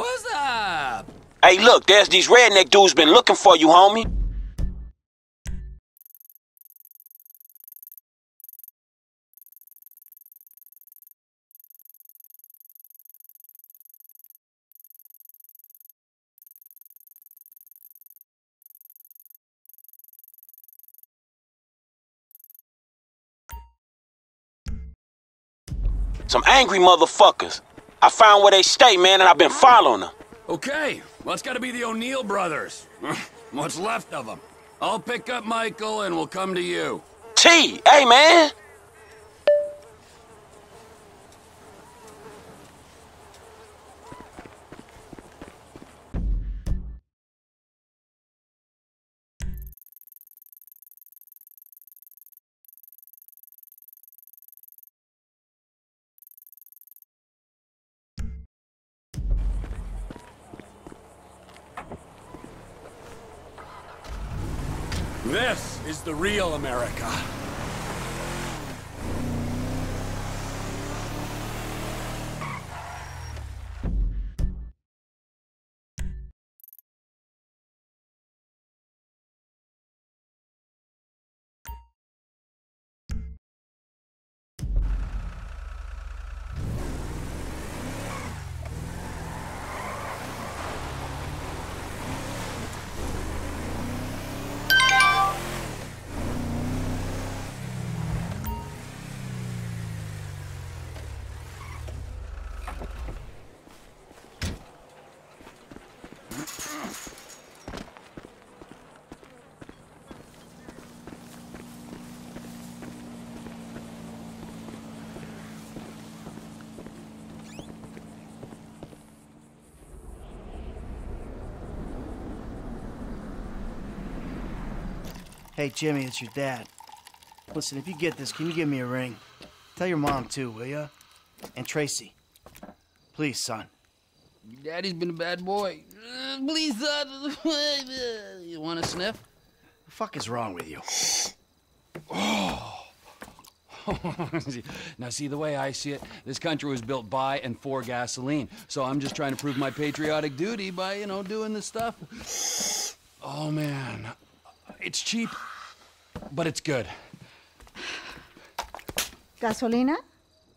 What's up? Hey, look, there's these redneck dudes been looking for you, homie. Some angry motherfuckers. I found where they stay, man, and I've been following them. Okay, well, it's gotta be the O'Neil brothers. What's left of them. I'll pick up Michael and we'll come to you. T, hey, man! This is the real America. Hey, Jimmy, it's your dad. Listen, if you get this, can you give me a ring? Tell your mom, too, will ya? And Tracy. Please, son. Your daddy's been a bad boy. Please, son. You want a sniff? The fuck is wrong with you? Oh. Now, see, the way I see it, this country was built by and for gasoline. So I'm just trying to prove my patriotic duty by, you know, doing this stuff. Oh, man. It's cheap, but it's good. Gasolina?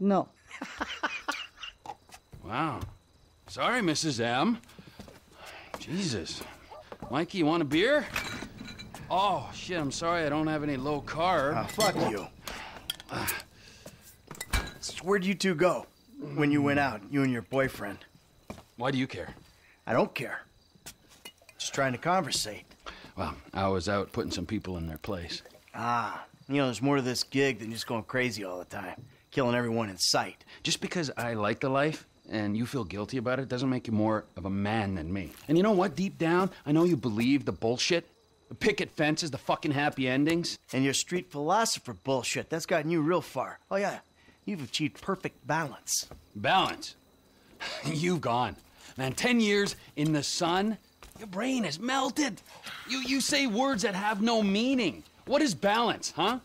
No. Wow. Sorry, Mrs. M. Jesus. Mikey, you want a beer? Oh, shit, I'm sorry I don't have any low carb. Fuck you. Where'd you two go when you went out, you and your boyfriend? Why do you care? I don't care. Just trying to conversate. Well, I was out putting some people in their place. Ah, you know, there's more to this gig than just going crazy all the time, killing everyone in sight. Just because I like the life and you feel guilty about it doesn't make you more of a man than me. And you know what? Deep down, I know you believe the bullshit, the picket fences, the fucking happy endings. And your street philosopher bullshit, that's gotten you real far. Oh, yeah, you've achieved perfect balance. Balance? You've gone. Man, 10 years in the sun. Your brain is melted. You say words that have no meaning. What is balance, huh?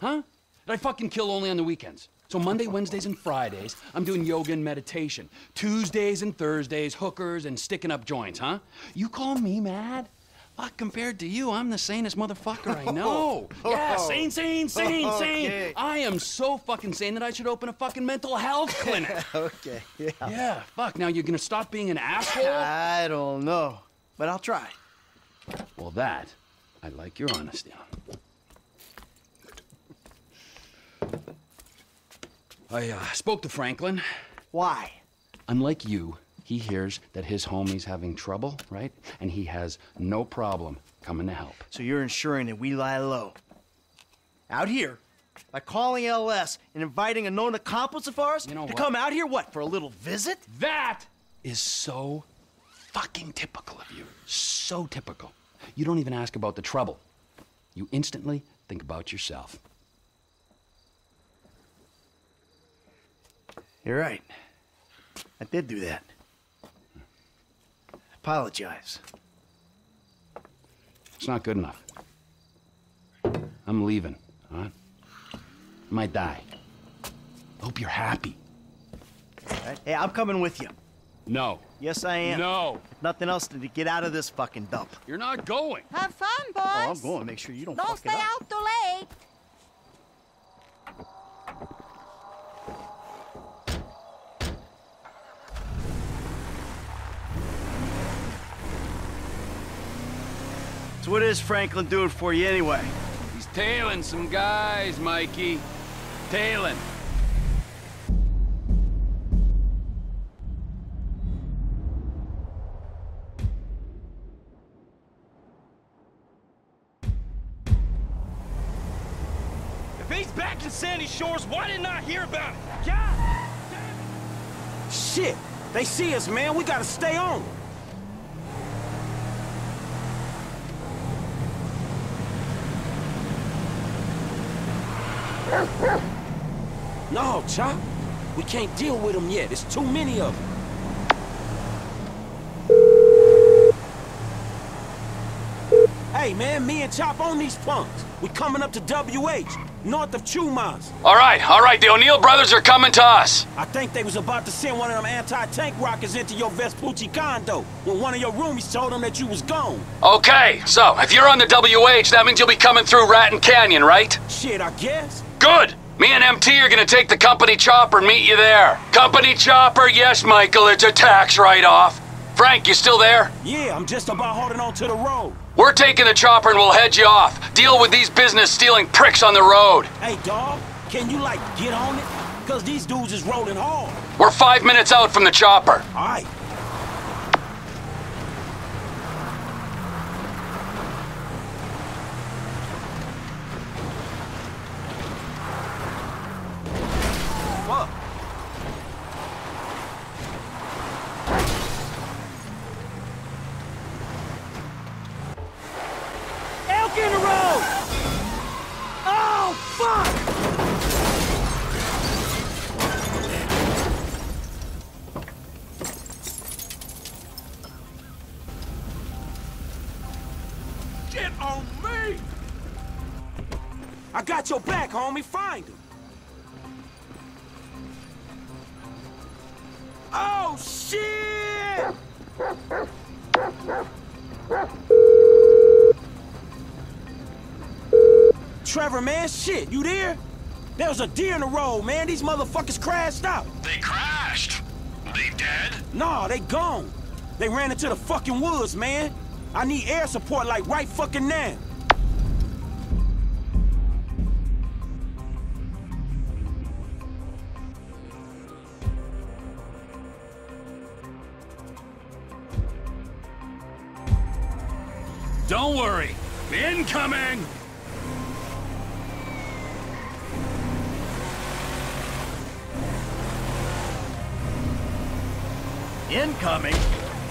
Huh? That I fucking kill only on the weekends. So Monday, Wednesdays, and Fridays, I'm doing yoga and meditation. Tuesdays and Thursdays, hookers and sticking up joints, huh? You call me mad? Fuck, compared to you, I'm the sanest motherfucker I know. Yeah, sane. Okay. I am so fucking sane that I should open a fucking mental health clinic. Okay, yeah. Yeah, fuck, now you're gonna stop being an asshole? I don't know. But I'll try. Well, that, I like your honesty on. I spoke to Franklin. Why? Unlike you, he hears that his homie's having trouble, right? And he has no problem coming to help. So you're ensuring that we lie low. Out here, by calling LS and inviting a known accomplice of ours to come out here, what, for a little visit? That is so fucking typical of you. So typical. You don't even ask about the trouble. You instantly think about yourself. You're right. I did do that. I apologize. It's not good enough. I'm leaving, all right? I might die. Hope you're happy. All right. Hey, I'm coming with you. No. Yes, I am. No. Nothing else to get out of this fucking dump. You're not going. Have fun, boys. Oh, I'm going. Make sure you don't fuck it up. Don't stay out too late. So what is Franklin doing for you anyway? He's tailing some guys, Mikey. Tailing. Sandy Shores, why didn't I hear about it? God damn it. Shit, they see us, man. We gotta stay on. No, Chop. We can't deal with them yet. There's too many of them. Hey, man, me and Chop on these punks. We coming up to WH, north of Chumas. All right, the O'Neil brothers are coming to us. I think they was about to send one of them anti-tank rockets into your Vespucci condo when one of your roomies told them that you was gone. Okay, so if you're on the WH, that means you'll be coming through Ratten Canyon, right? Shit, I guess. Good. Me and MT are gonna take the company chopper and meet you there. Company chopper, yes, Michael, it's a tax write-off. Frank, you still there? Yeah, I'm just about holding on to the road. We're taking the chopper and we'll head you off. Deal with these business-stealing pricks on the road. Hey, dawg, can you, like, get on it? Because these dudes is rolling hard. We're 5 minutes out from the chopper. All right. Your back, homie. Find him. Oh, shit! Trevor, man, shit, you there? There was a deer in the road, man. These motherfuckers crashed out. They crashed? They dead? Nah, they gone. They ran into the fucking woods, man. I need air support like right fucking now. Don't worry, incoming! Incoming?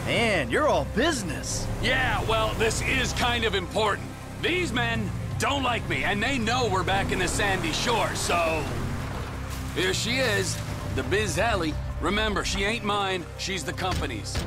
Man, you're all business. Yeah, well, this is kind of important. These men don't like me, and they know we're back in the Sandy Shore, so... Here she is, the Biz Alley. Remember, she ain't mine, she's the company's.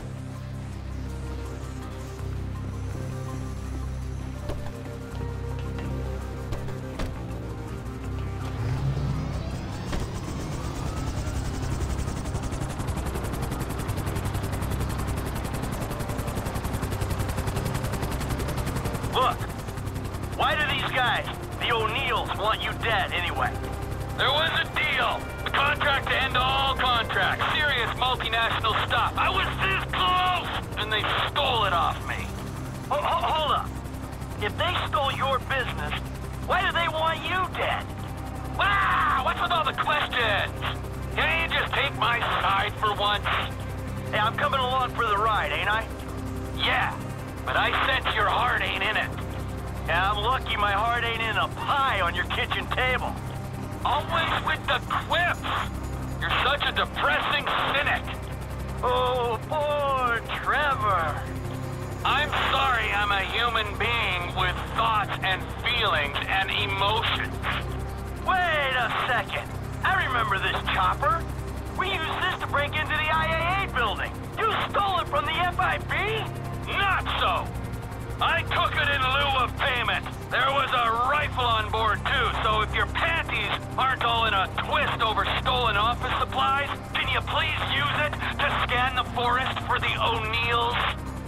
Aren't all in a twist over stolen office supplies? Can you please use it to scan the forest for the O'Neils?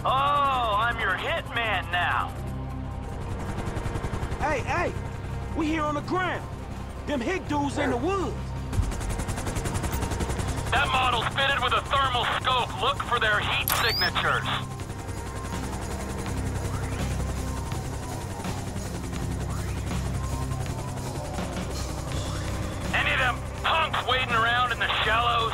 Oh, I'm your hitman now. Hey, hey, we here on the ground. Them hick dudes in the woods. That model's fitted with a thermal scope. Look for their heat signatures. Any of them punks wading around in the shallows?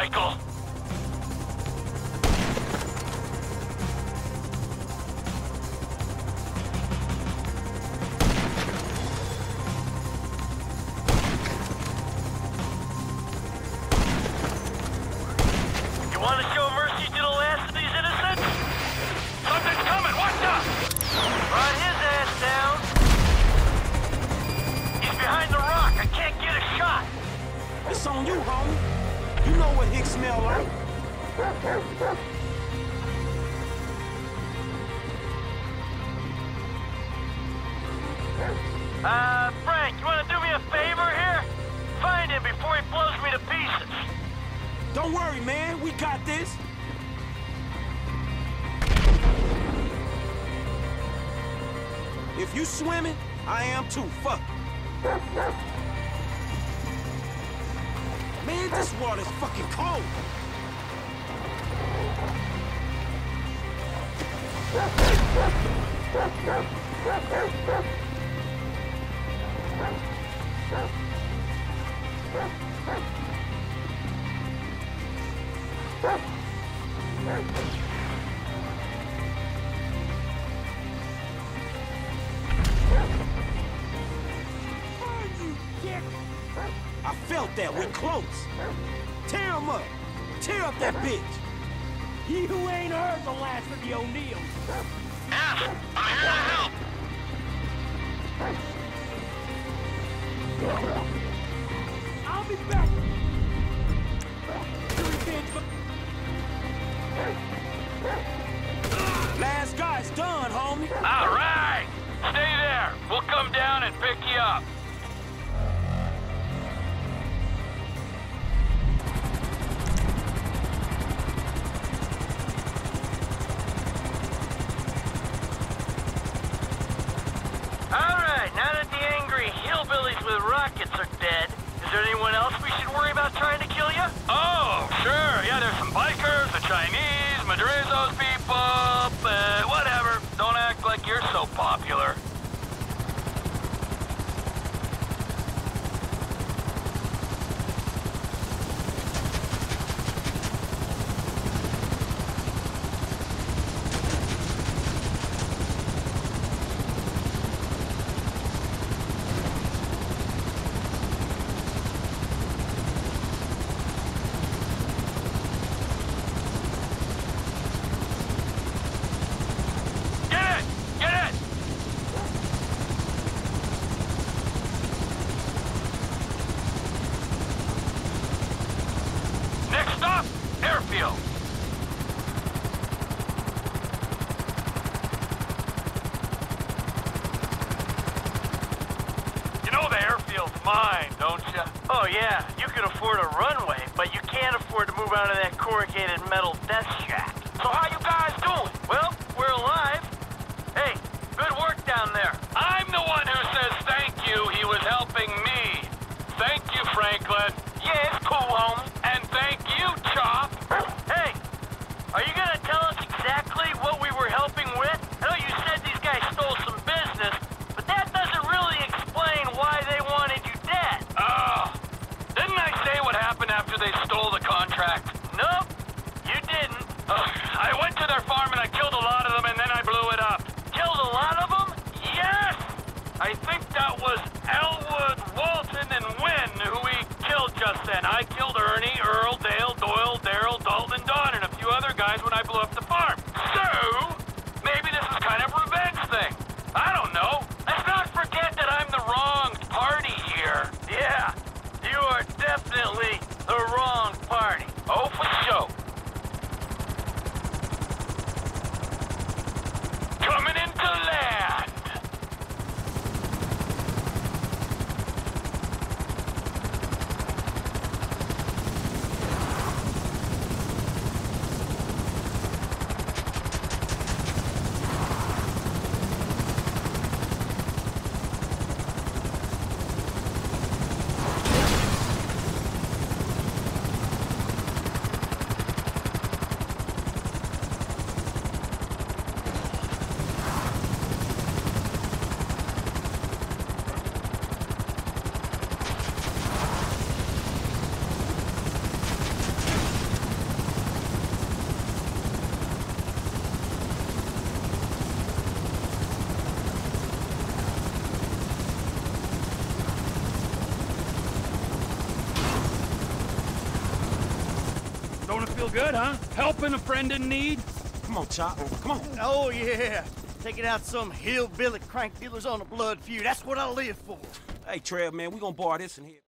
Michael. Swimming? I am too. Fuck. Man, this water's fucking cold. That we're close. Tear him up. Tear up that bitch. You ain't heard the last of the O'Neils. Ash, I'm here to help. I'll be back. Last guy's done, homie. All right. Stay there. We'll come down and pick you up. there anyone else we should worry about trying to kill you? Oh, sure. Yeah, there's some bikers, the Chinese, Madrazo's people, whatever. Don't act like you're so popular. Good, huh? Helping a friend in need? Come on, Chop. Come on. Oh, yeah. Taking out some hillbilly crank dealers on a blood feud. That's what I live for. Hey, Trev, man, we gonna bar this in here.